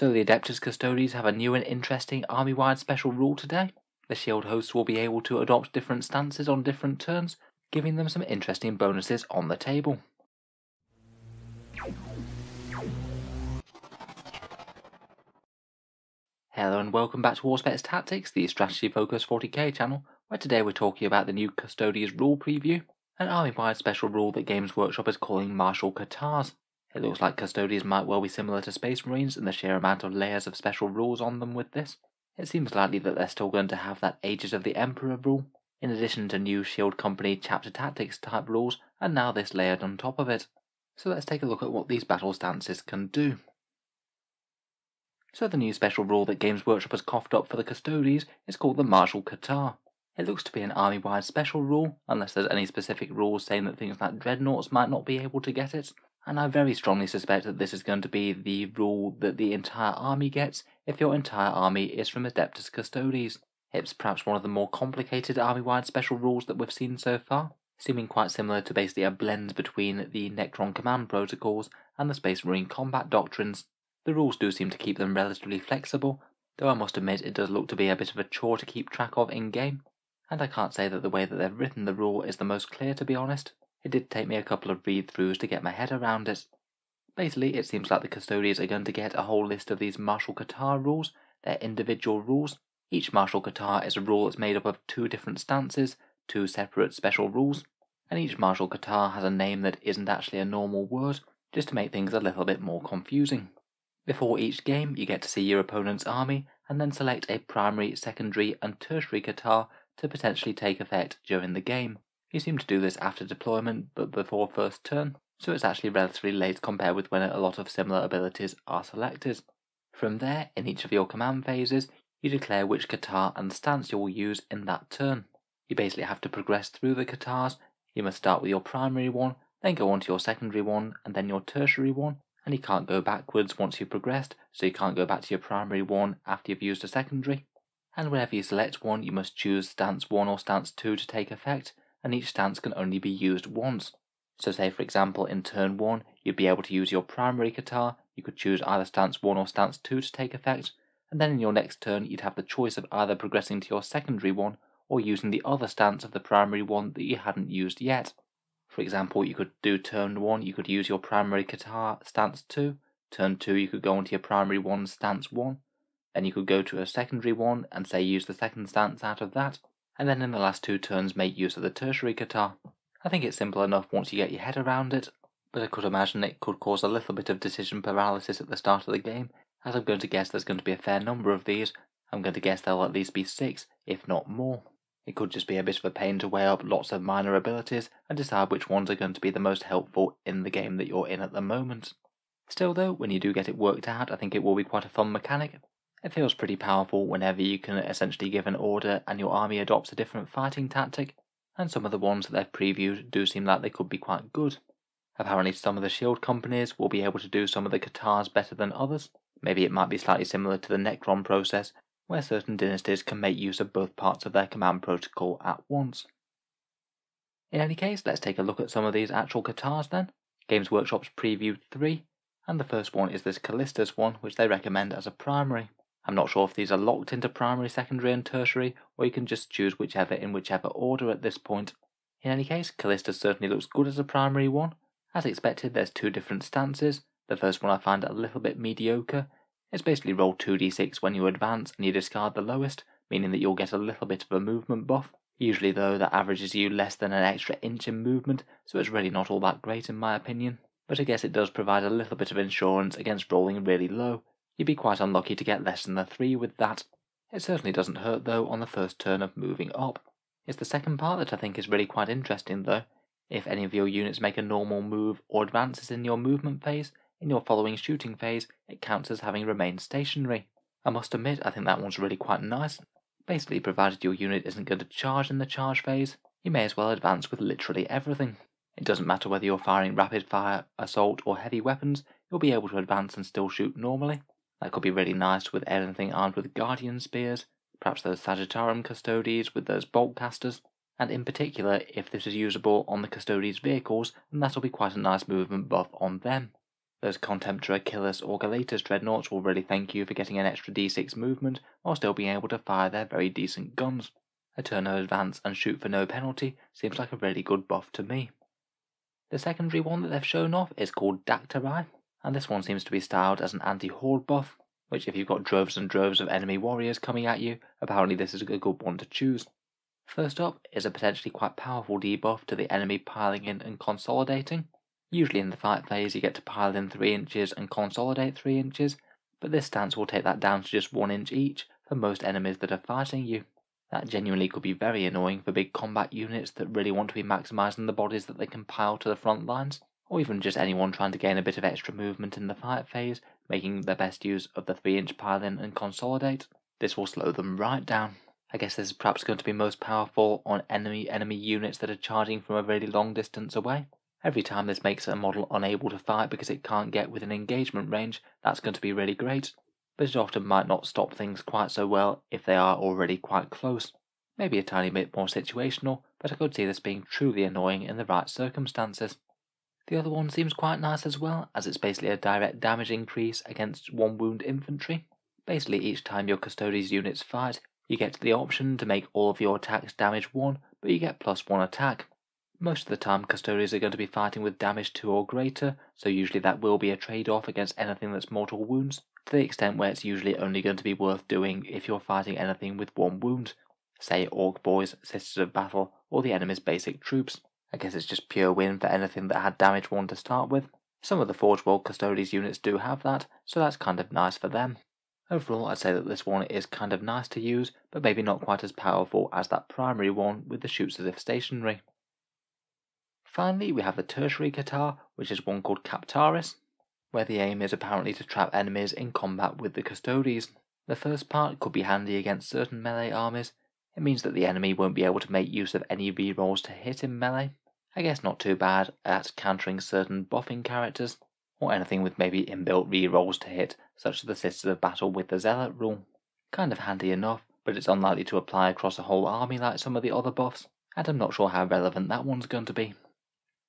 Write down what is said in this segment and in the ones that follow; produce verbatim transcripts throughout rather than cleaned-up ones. So the Adeptus Custodes have a new and interesting army-wide special rule today. The shield hosts will be able to adopt different stances on different turns, giving them some interesting bonuses on the table. Hello and welcome back to Auspex Tactics, the strategy focused forty K channel, where today we're talking about the new Custodes rule preview, an army-wide special rule that Games Workshop is calling Martial Ka'Tahs. It looks like Custodes might well be similar to Space Marines in the sheer amount of layers of special rules on them with this. It seems likely that they're still going to have that Ages of the Emperor rule, in addition to new Shield Company chapter tactics type rules, and now this layered on top of it. So let's take a look at what these battle stances can do. So the new special rule that Games Workshop has coughed up for the Custodes is called the Martial Ka'Tah. It looks to be an army-wide special rule, unless there's any specific rules saying that things like Dreadnoughts might not be able to get it, and I very strongly suspect that this is going to be the rule that the entire army gets if your entire army is from Adeptus Custodes. It's perhaps one of the more complicated army-wide special rules that we've seen so far, seeming quite similar to basically a blend between the Necron Command Protocols and the Space Marine Combat Doctrines. The rules do seem to keep them relatively flexible, though I must admit it does look to be a bit of a chore to keep track of in-game, and I can't say that the way that they've written the rule is the most clear, to be honest. It did take me a couple of read-throughs to get my head around it. Basically, it seems like the Custodes are going to get a whole list of these Martial Ka'Tah rules, their individual rules. Each Martial Ka'Tah is a rule that's made up of two different stances, two separate special rules, and each Martial Ka'Tah has a name that isn't actually a normal word, just to make things a little bit more confusing. Before each game, you get to see your opponent's army, and then select a primary, secondary, and tertiary Ka'Tah to potentially take effect during the game. You seem to do this after deployment, but before first turn, so it's actually relatively late compared with when a lot of similar abilities are selected. From there, in each of your command phases, you declare which Ka'Tah and stance you will use in that turn. You basically have to progress through the Ka'Tahs. You must start with your primary one, then go on to your secondary one, and then your tertiary one. And you can't go backwards once you've progressed, so you can't go back to your primary one after you've used a secondary. And whenever you select one, you must choose stance one or stance two to take effect, and each stance can only be used once. So say for example in turn one, you'd be able to use your primary Ka'Tah, you could choose either stance one or stance two to take effect, and then in your next turn you'd have the choice of either progressing to your secondary one, or using the other stance of the primary one that you hadn't used yet. For example, you could do turn one, you could use your primary Ka'Tah stance two, turn two you could go onto your primary one stance one, then you could go to a secondary one and say use the second stance out of that, and then in the last two turns make use of the tertiary Ka'Tah. I think it's simple enough once you get your head around it, but I could imagine it could cause a little bit of decision paralysis at the start of the game, as I'm going to guess there's going to be a fair number of these. I'm going to guess there'll at least be six, if not more. It could just be a bit of a pain to weigh up lots of minor abilities and decide which ones are going to be the most helpful in the game that you're in at the moment. Still though, when you do get it worked out, I think it will be quite a fun mechanic. It feels pretty powerful whenever you can essentially give an order and your army adopts a different fighting tactic, and some of the ones that they've previewed do seem like they could be quite good. Apparently some of the shield companies will be able to do some of the Ka'Tahs better than others. Maybe it might be slightly similar to the Necron process, where certain dynasties can make use of both parts of their command protocol at once. In any case, let's take a look at some of these actual Ka'Tahs then. Games Workshop's previewed three, and the first one is this Callistus one, which they recommend as a primary. I'm not sure if these are locked into primary, secondary and tertiary, or you can just choose whichever in whichever order at this point. In any case, Callistus certainly looks good as a primary one. As expected, there's two different stances. The first one I find a little bit mediocre. It's basically roll two d six when you advance and you discard the lowest, meaning that you'll get a little bit of a movement buff. Usually though, that averages you less than an extra inch in movement, so it's really not all that great in my opinion. But I guess it does provide a little bit of insurance against rolling really low. You'd be quite unlucky to get less than a three with that. It certainly doesn't hurt though on the first turn of moving up. It's the second part that I think is really quite interesting though. If any of your units make a normal move or advances in your movement phase, in your following shooting phase, it counts as having remained stationary. I must admit, I think that one's really quite nice. Basically, provided your unit isn't going to charge in the charge phase, you may as well advance with literally everything. It doesn't matter whether you're firing rapid fire, assault or heavy weapons, you'll be able to advance and still shoot normally. That could be really nice with anything armed with Guardian Spears, perhaps those Sagittarum Custodes with those Boltcasters, and in particular, if this is usable on the Custodes vehicles, then that'll be quite a nice movement buff on them. Those Contemptor Achilles or Galatas Dreadnoughts will really thank you for getting an extra d six movement while still being able to fire their very decent guns. A turn of advance and shoot for no penalty seems like a really good buff to me. The secondary one that they've shown off is called Dactari, and this one seems to be styled as an anti-horde buff, which if you've got droves and droves of enemy warriors coming at you, apparently this is a good one to choose. First up is a potentially quite powerful debuff to the enemy piling in and consolidating. Usually in the fight phase you get to pile in three inches and consolidate three inches, but this stance will take that down to just one inch each for most enemies that are fighting you. That genuinely could be very annoying for big combat units that really want to be maximising the bodies that they can pile to the front lines, or even just anyone trying to gain a bit of extra movement in the fight phase, making the best use of the three inch pile-in and consolidate. This will slow them right down. I guess this is perhaps going to be most powerful on enemy enemy units that are charging from a really long distance away. Every time this makes a model unable to fight because it can't get within engagement range, that's going to be really great. But it often might not stop things quite so well if they are already quite close. Maybe a tiny bit more situational, but I could see this being truly annoying in the right circumstances. The other one seems quite nice as well, as it's basically a direct damage increase against one wound infantry. Basically each time your Custodes units fight, you get the option to make all of your attacks damage one, but you get plus one attack. Most of the time Custodes are going to be fighting with damage two or greater, so usually that will be a trade-off against anything that's mortal wounds, to the extent where it's usually only going to be worth doing if you're fighting anything with one wound, say Orc boys, Sisters of Battle, or the enemy's basic troops. I guess it's just pure win for anything that had damage one to start with. Some of the Forge World Custodes units do have that, so that's kind of nice for them. Overall I'd say that this one is kind of nice to use, but maybe not quite as powerful as that primary one with the shoots as if stationary. Finally we have the tertiary Ka'Tah, which is one called Captaris, where the aim is apparently to trap enemies in combat with the Custodes. The first part could be handy against certain melee armies. It means that the enemy won't be able to make use of any rerolls to hit in melee. I guess not too bad at countering certain buffing characters, or anything with maybe inbuilt rerolls to hit, such as the Sisters of Battle with the Zealot rule. Kind of handy enough, but it's unlikely to apply across a whole army like some of the other buffs, and I'm not sure how relevant that one's going to be.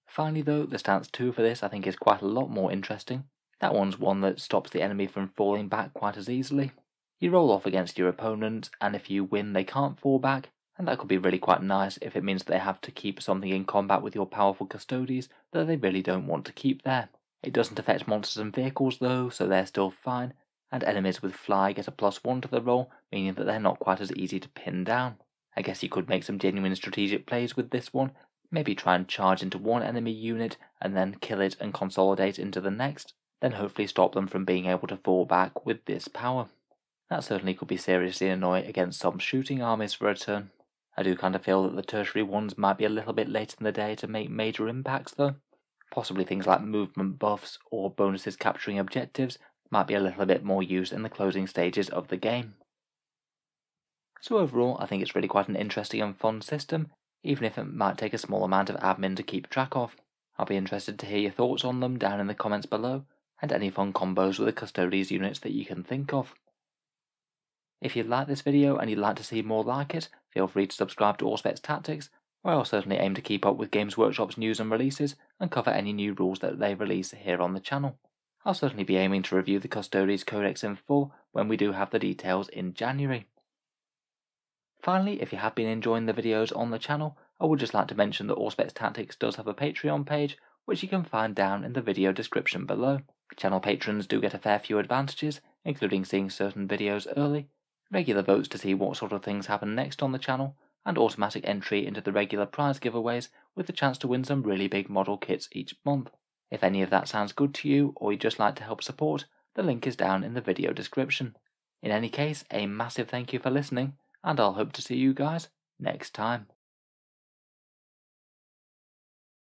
Finally though, the stance two for this I think is quite a lot more interesting. That one's one that stops the enemy from falling back quite as easily. You roll off against your opponent, and if you win they can't fall back, and that could be really quite nice if it means they have to keep something in combat with your powerful Custodes that they really don't want to keep there. It doesn't affect monsters and vehicles though, so they're still fine, and enemies with fly get a plus one to the roll, meaning that they're not quite as easy to pin down. I guess you could make some genuine strategic plays with this one. Maybe try and charge into one enemy unit and then kill it and consolidate into the next, then hopefully stop them from being able to fall back with this power. That certainly could be seriously annoying against some shooting armies for a turn. I do kind of feel that the tertiary ones might be a little bit late in the day to make major impacts though. Possibly things like movement buffs or bonuses capturing objectives might be a little bit more used in the closing stages of the game. So overall I think it's really quite an interesting and fun system, even if it might take a small amount of admin to keep track of. I'll be interested to hear your thoughts on them down in the comments below, and any fun combos with the Custodes units that you can think of. If you like this video and you'd like to see more like it, feel free to subscribe to Auspex Tactics, where I'll certainly aim to keep up with Games Workshop's news and releases, and cover any new rules that they release here on the channel. I'll certainly be aiming to review the Custodes Codex in full when we do have the details in January. Finally, if you have been enjoying the videos on the channel, I would just like to mention that Auspex Tactics does have a Patreon page, which you can find down in the video description below. Channel patrons do get a fair few advantages, including seeing certain videos early, regular votes to see what sort of things happen next on the channel, and automatic entry into the regular prize giveaways with the chance to win some really big model kits each month. If any of that sounds good to you, or you'd just like to help support, the link is down in the video description. In any case, a massive thank you for listening, and I'll hope to see you guys next time.